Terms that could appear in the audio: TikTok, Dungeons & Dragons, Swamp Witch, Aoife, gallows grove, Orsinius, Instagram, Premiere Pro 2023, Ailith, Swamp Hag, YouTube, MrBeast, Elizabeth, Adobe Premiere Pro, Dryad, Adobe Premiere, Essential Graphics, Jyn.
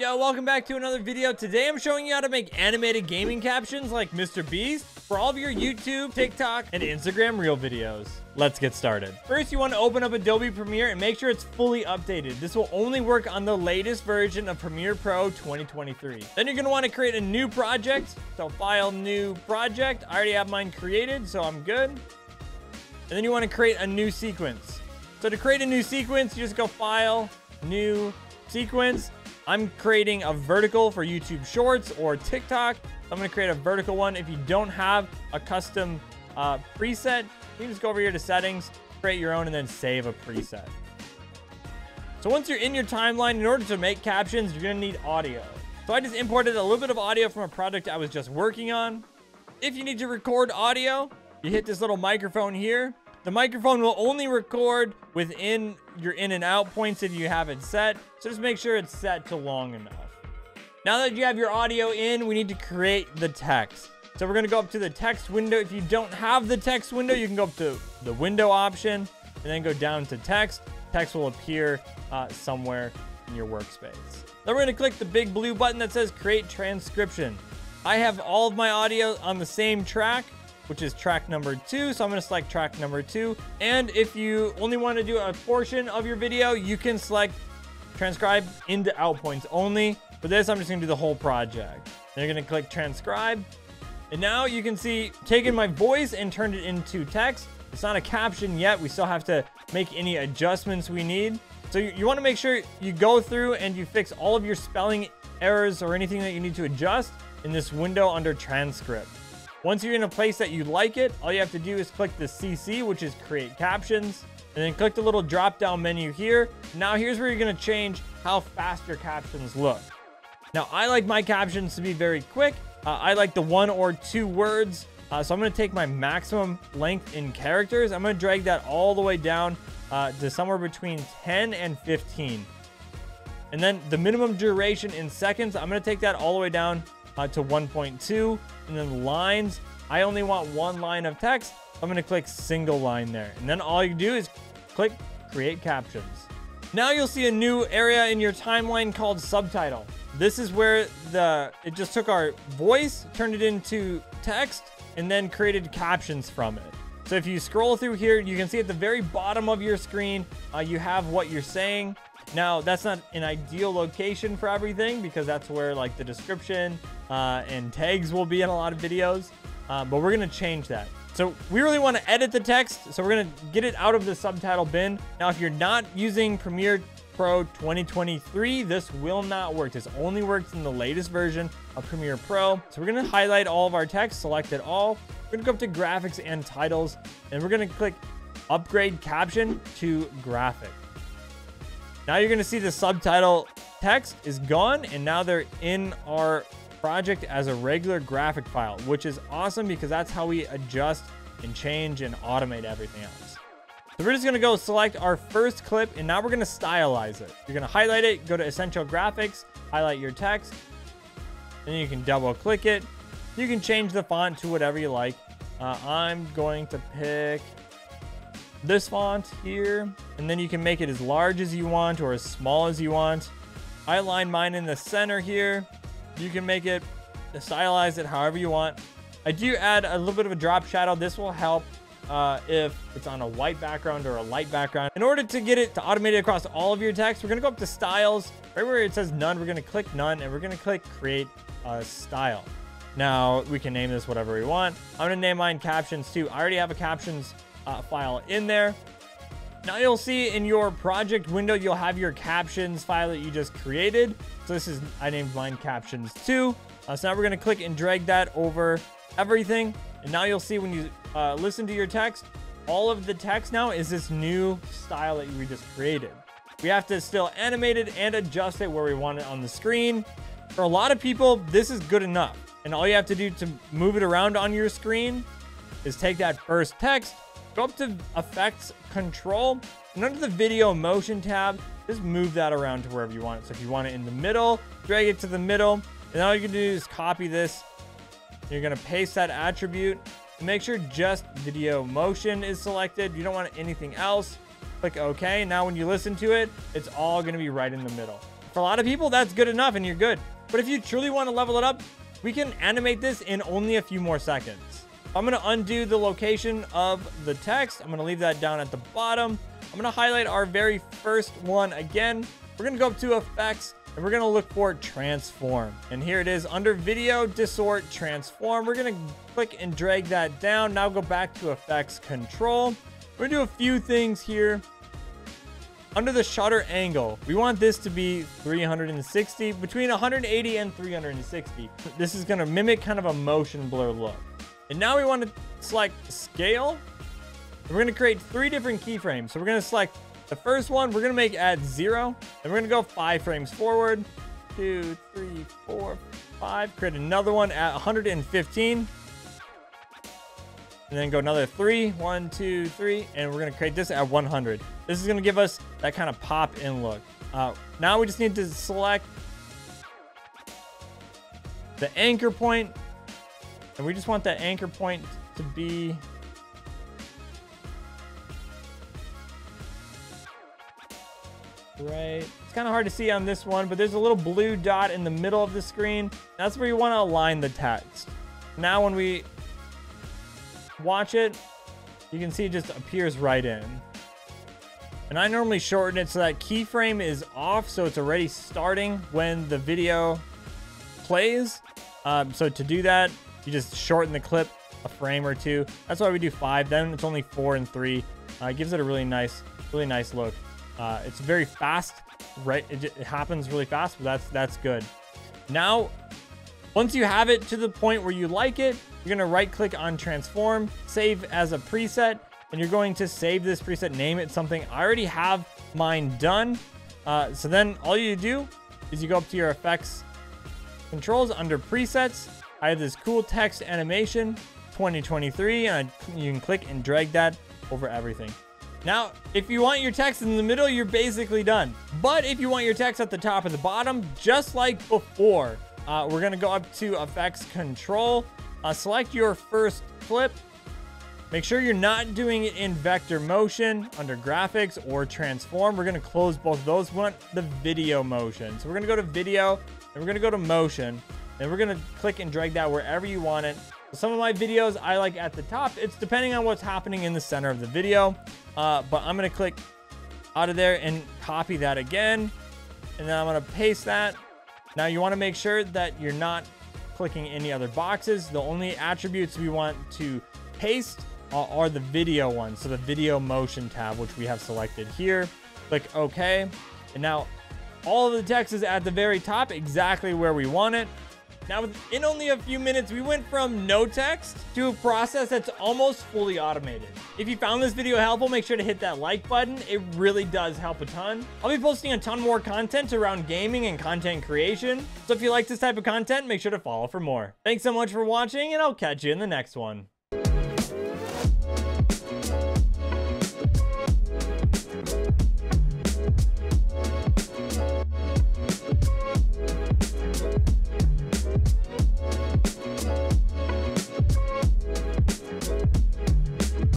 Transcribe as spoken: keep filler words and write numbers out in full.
Yo, welcome back to another video. Today I'm showing you how to make animated gaming captions like MrBeast for all of your YouTube, TikTok, and Instagram Reel videos. Let's get started. First, you want to open up Adobe Premiere and make sure it's fully updated. This will only work on the latest version of Premiere Pro twenty twenty-three. Then you're going to want to create a new project. So file, new project. I already have mine created, so I'm good. And then you want to create a new sequence. So to create a new sequence, you just go file, new sequence. I'm creating a vertical for YouTube Shorts or TikTok. I'm gonna create a vertical one. If you don't have a custom uh, preset, you just go over here to settings, create your own, and then save a preset. So once you're in your timeline, in order to make captions, you're gonna need audio. So I just imported a little bit of audio from a project I was just working on. If you need to record audio, you hit this little microphone here. The microphone will only record within your in and out points if you have it set. So just make sure it's set to long enough. Now that you have your audio in, we need to create the text. So we're gonna go up to the text window. If you don't have the text window, you can go up to the window option and then go down to text. Text will appear uh, somewhere in your workspace. Then we're gonna click the big blue button that says create transcription. I have all of my audio on the same track, which is track number two. So I'm gonna select track number two. And if you only wanna do a portion of your video, you can select transcribe into out points only. For this, I'm just gonna do the whole project. Then you're gonna click transcribe. And now you can see, taking my voice and turned it into text. It's not a caption yet. We still have to make any adjustments we need. So you, you wanna make sure you go through and you fix all of your spelling errors or anything that you need to adjust in this window under transcript. Once you're in a place that you like it, all you have to do is click the C C, which is create captions, and then click the little drop-down menu here. Now here's where you're gonna change how fast your captions look. Now I like my captions to be very quick. Uh, I like the one or two words. Uh, so I'm gonna take my maximum length in characters. I'm gonna drag that all the way down uh, to somewhere between ten and fifteen. And then the minimum duration in seconds, I'm gonna take that all the way down Uh, to one point two, and then lines. I only want one line of text. I'm gonna click single line there. And then all you do is click create captions. Now you'll see a new area in your timeline called subtitle. This is where the, it just took our voice, turned it into text, and then created captions from it. So if you scroll through here, you can see at the very bottom of your screen, uh, you have what you're saying. Now, that's not an ideal location for everything because that's where like the description uh, and tags will be in a lot of videos, uh, but we're gonna change that. So we really wanna edit the text, so we're gonna get it out of the subtitle bin. Now, if you're not using Premiere Pro twenty twenty-three, this will not work. This only works in the latest version of Premiere Pro. So we're gonna highlight all of our text, select it all. We're gonna go up to graphics and titles, and we're gonna click upgrade caption to graphic. Now you're gonna see the subtitle text is gone, and now they're in our project as a regular graphic file, which is awesome because that's how we adjust and change and automate everything else. So we're just gonna go select our first clip, and now we're gonna stylize it. You're gonna highlight it, go to Essential Graphics, highlight your text, and you can double click it. You can change the font to whatever you like. Uh, I'm going to pick this font here, and then you can make it as large as you want or as small as you want. I align mine in the center here. You can make it, stylize it however you want. I do add a little bit of a drop shadow. This will help uh, if it's on a white background or a light background. In order to get it to automate it across all of your text, we're gonna go up to styles. Right where it says none, we're gonna click none, and we're gonna click create a style. Now we can name this whatever we want. I'm gonna name mine captions too. I already have a captions Uh, file in there. Now you'll see in your project window, you'll have your captions file that you just created. So this is, I named mine captions too. Uh, so now we're gonna click and drag that over everything. And now you'll see when you uh, listen to your text, all of the text now is this new style that we just created. We have to still animate it and adjust it where we want it on the screen. For a lot of people, this is good enough. And all you have to do to move it around on your screen is take that first text, go up to effects, control, and under the video motion tab, just move that around to wherever you want it. So if you want it in the middle, drag it to the middle, and all you can do is copy this. You're gonna paste that attribute and make sure just video motion is selected. You don't want anything else. Click okay. Now when you listen to it, it's all gonna be right in the middle. For a lot of people, that's good enough and you're good. But if you truly want to level it up, we can animate this in only a few more seconds. I'm going to undo the location of the text. I'm going to leave that down at the bottom. I'm going to highlight our very first one again. We're going to go up to Effects, and we're going to look for Transform. And here it is under Video, Distort, Transform. We're going to click and drag that down. Now go back to Effects, Control. We're going to do a few things here. Under the shutter angle, we want this to be three hundred sixty, between one hundred eighty and three hundred sixty. This is going to mimic kind of a motion blur look. And now we want to select Scale. We're going to create three different keyframes. So we're going to select the first one. We're going to make at zero. And we're going to go five frames forward. Two, three, four, five. Create another one at one hundred fifteen. And then go another three. One, two, three. And we're going to create this at one hundred. This is going to give us that kind of pop in look. Uh, now we just need to select the anchor point. And we just want that anchor point to be right. It's kind of hard to see on this one, but there's a little blue dot in the middle of the screen. That's where you want to align the text. Now when we watch it, you can see it just appears right in. And I normally shorten it so that keyframe is off, so it's already starting when the video plays. Um, so to do that, you just shorten the clip a frame or two. That's why we do five. Then it's only four and three. Uh, it gives it a really nice, really nice look. Uh, it's very fast, right? It, it happens really fast, but that's, that's good. Now, once you have it to the point where you like it, you're gonna right click on Transform, save as a preset, and you're going to save this preset, name it something. I already have mine done. Uh, so then all you do is you go up to your effects controls under presets. I have this cool text animation twenty twenty-three, and I, you can click and drag that over everything. Now, if you want your text in the middle, you're basically done. But if you want your text at the top or the bottom, just like before, uh, we're gonna go up to Effects Control, uh, select your first clip. Make sure you're not doing it in vector motion under Graphics or Transform. We're gonna close both of those. We want the video motion. So we're gonna go to Video, and we're gonna go to Motion, and we're gonna click and drag that wherever you want it. Some of my videos I like at the top. It's depending on what's happening in the center of the video. Uh, but I'm gonna click out of there and copy that again. And then I'm gonna paste that. Now you wanna make sure that you're not clicking any other boxes. The only attributes we want to paste are, are the video ones. So the video motion tab, which we have selected here. Click OK. And now all of the text is at the very top, exactly where we want it. Now, within only a few minutes, we went from no text to a process that's almost fully automated. If you found this video helpful, make sure to hit that like button. It really does help a ton. I'll be posting a ton more content around gaming and content creation. So if you like this type of content, make sure to follow for more. Thanks so much for watching, and I'll catch you in the next one.